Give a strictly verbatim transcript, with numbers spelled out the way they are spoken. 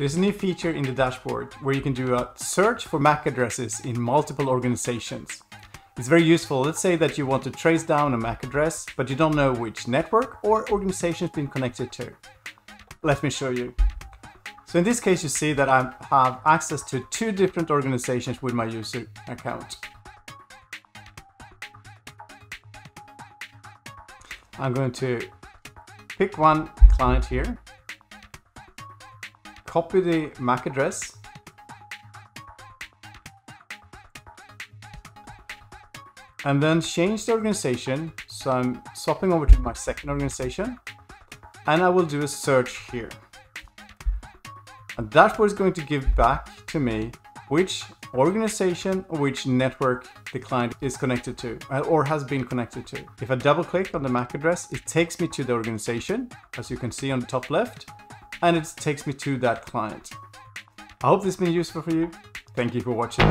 There's a new feature in the dashboard where you can do a search for M A C addresses in multiple organizations. It's very useful. Let's say that you want to trace down a M A C address, but you don't know which network or organization it's been connected to. Let me show you. So in this case, you see that I have access to two different organizations with my user account. I'm going to pick one client here, copy the M A C address, and then change the organization. So I'm swapping over to my second organization, and I will do a search here. And dashboard is going to give back to me which organization or which network the client is connected to or has been connected to. If I double click on the M A C address, it takes me to the organization, as you can see on the top left, and it takes me to that client. I hope this has been useful for you. Thank you for watching.